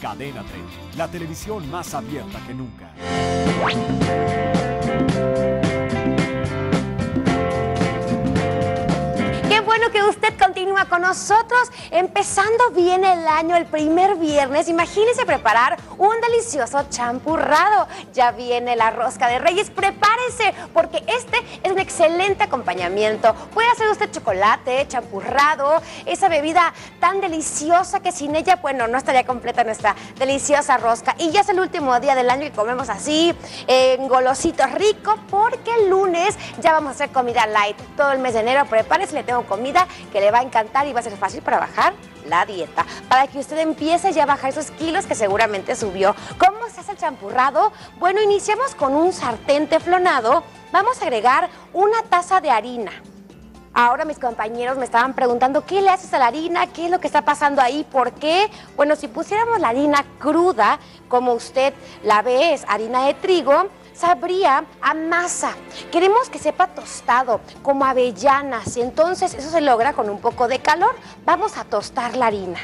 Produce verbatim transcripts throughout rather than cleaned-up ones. Cadena Tres, la televisión más abierta que nunca. Qué bueno que usted continúa con nosotros. Empezando bien el año, el primer viernes, imagínese preparar un delicioso champurrado. Ya viene la rosca de reyes, prepárese, porque este es un excelente acompañamiento. Puede hacer usted chocolate, champurrado, esa bebida tan deliciosa que sin ella, bueno, no estaría completa nuestra deliciosa rosca. Y ya es el último día del año y comemos así, en golosito rico, porque el lunes ya vamos a hacer comida light. Todo el mes de enero, prepárese, le tengo comida que le va a encantar y va a ser fácil para bajar la dieta, para que usted empiece ya a bajar esos kilos que seguramente subió. ¿Cómo se hace el champurrado? Bueno, iniciamos con un sartén teflonado. Vamos a agregar una taza de harina. Ahora mis compañeros me estaban preguntando, ¿qué le haces a la harina? ¿Qué es lo que está pasando ahí? ¿Por qué? Bueno, si pusiéramos la harina cruda, como usted la ve, es harina de trigo, sabría a masa. Queremos que sepa tostado, como avellanas, y entonces eso se logra con un poco de calor. Vamos a tostar la harina.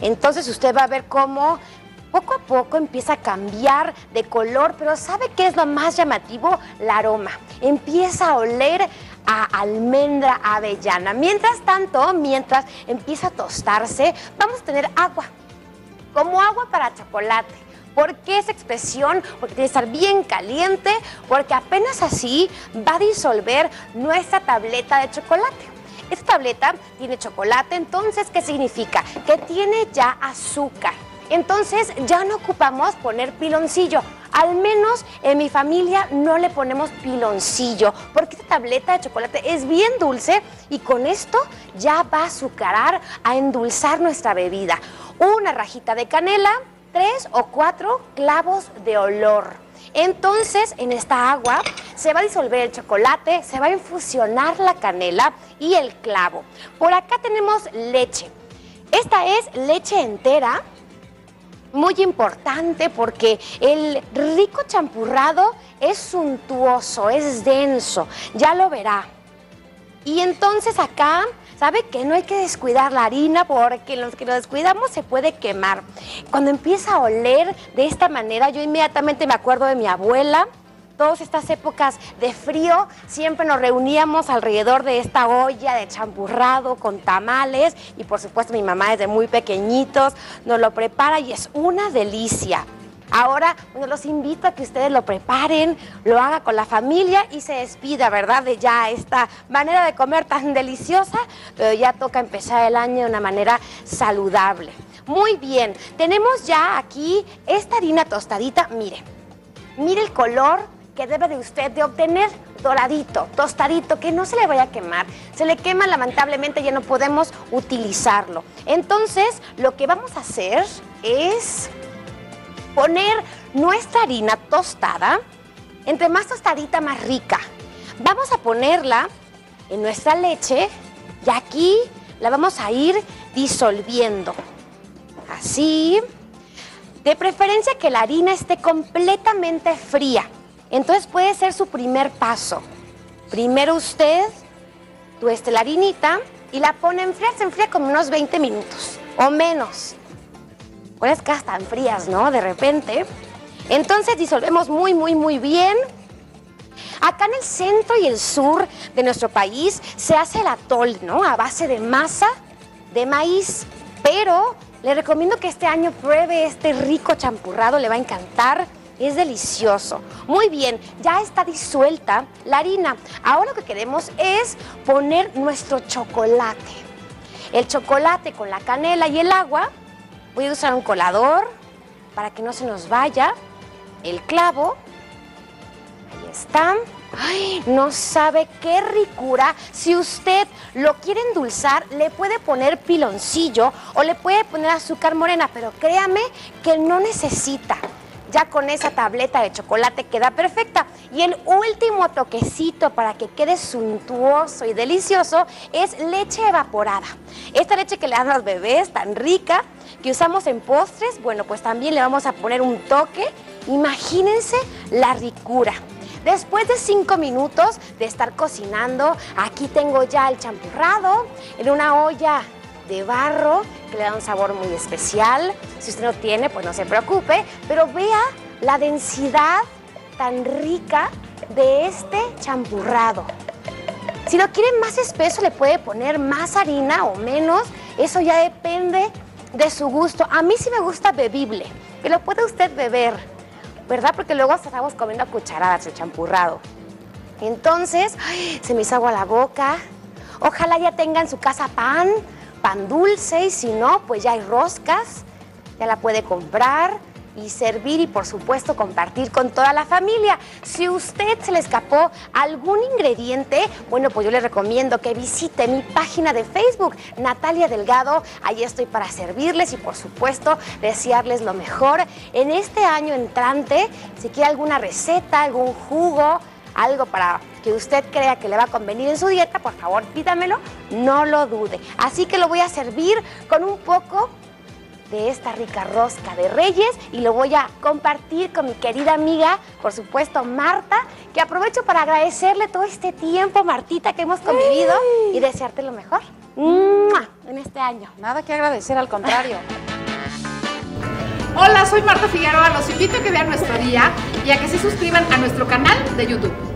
Entonces usted va a ver cómo poco a poco empieza a cambiar de color, pero ¿sabe qué es lo más llamativo? El aroma. Empieza a oler a almendra, a avellana. Mientras tanto, mientras empieza a tostarse, vamos a tener agua, como agua para chocolate. ¿Por qué esa expresión? Porque tiene que estar bien caliente, porque apenas así va a disolver nuestra tableta de chocolate. Esta tableta tiene chocolate, entonces, ¿qué significa? Que tiene ya azúcar. Entonces, ya no ocupamos poner piloncillo. Al menos en mi familia no le ponemos piloncillo, porque esta tableta de chocolate es bien dulce y con esto ya va a azucarar, a endulzar nuestra bebida. Una rajita de canela, tres o cuatro clavos de olor. Entonces, en esta agua se va a disolver el chocolate, se va a infusionar la canela y el clavo. Por acá tenemos leche. Esta es leche entera, muy importante porque el rico champurrado es suntuoso, es denso, ya lo verá. Y entonces acá, ¿sabe que no hay que descuidar la harina? Porque los que lo descuidamos se puede quemar. Cuando empieza a oler de esta manera, yo inmediatamente me acuerdo de mi abuela. Todas estas épocas de frío, siempre nos reuníamos alrededor de esta olla de champurrado con tamales. Y por supuesto, mi mamá desde muy pequeñitos nos lo prepara y es una delicia. Ahora, bueno, los invito a que ustedes lo preparen, lo haga con la familia y se despida, ¿verdad? De ya esta manera de comer tan deliciosa, pero ya toca empezar el año de una manera saludable. Muy bien, tenemos ya aquí esta harina tostadita, mire, mire el color que debe de usted de obtener, doradito, tostadito, que no se le vaya a quemar. Se le quema, lamentablemente ya no podemos utilizarlo. Entonces, lo que vamos a hacer es poner nuestra harina tostada, entre más tostadita más rica. Vamos a ponerla en nuestra leche y aquí la vamos a ir disolviendo. Así, de preferencia que la harina esté completamente fría. Entonces puede ser su primer paso. Primero usted tueste la harinita y la pone en fría, se enfría como unos veinte minutos o menos. Con las cajas tan frías, ¿no? De repente. Entonces disolvemos muy, muy, muy bien. Acá en el centro y el sur de nuestro país se hace el atol, ¿no? A base de masa, de maíz. Pero le recomiendo que este año pruebe este rico champurrado, le va a encantar. Es delicioso. Muy bien, ya está disuelta la harina. Ahora lo que queremos es poner nuestro chocolate. El chocolate con la canela y el agua. Voy a usar un colador para que no se nos vaya el clavo. Ahí está. Ay, no sabe qué ricura. Si usted lo quiere endulzar, le puede poner piloncillo o le puede poner azúcar morena, pero créame que no necesita. Ya con esa tableta de chocolate queda perfecta. Y el último toquecito para que quede suntuoso y delicioso es leche evaporada. Esta leche que le dan a los bebés, tan rica, que usamos en postres, bueno, pues también le vamos a poner un toque. Imagínense la ricura. Después de cinco minutos de estar cocinando, aquí tengo ya el champurrado en una olla de barro que le da un sabor muy especial. Si usted no tiene, pues no se preocupe, pero vea la densidad tan rica de este champurrado. Si lo quiere más espeso, le puede poner más harina o menos. Eso ya depende de su gusto. A mí sí me gusta bebible, que lo puede usted beber, ¿verdad? Porque luego estamos comiendo a cucharadas el champurrado. Entonces, ¡ay!, se me hizo agua la boca. Ojalá ya tenga en su casa pan, pan dulce, y si no, pues ya hay roscas. Ya la puede comprar y servir y, por supuesto, compartir con toda la familia. Si usted se le escapó algún ingrediente, bueno, pues yo le recomiendo que visite mi página de Facebook, Natalia Delgado. Ahí estoy para servirles y, por supuesto, desearles lo mejor en este año entrante. Si quiere alguna receta, algún jugo, algo para que usted crea que le va a convenir en su dieta, por favor, pídamelo, no lo dude. Así que lo voy a servir con un poco de esta rica rosca de reyes y lo voy a compartir con mi querida amiga, por supuesto, Marta, que aprovecho para agradecerle todo este tiempo, Martita, que hemos convivido, ¡ay!, y desearte lo mejor ¡mua!, en este año. Nada que agradecer, al contrario. Hola, soy Marta Figueroa, los invito a que vean nuestro día y a que se suscriban a nuestro canal de YouTube.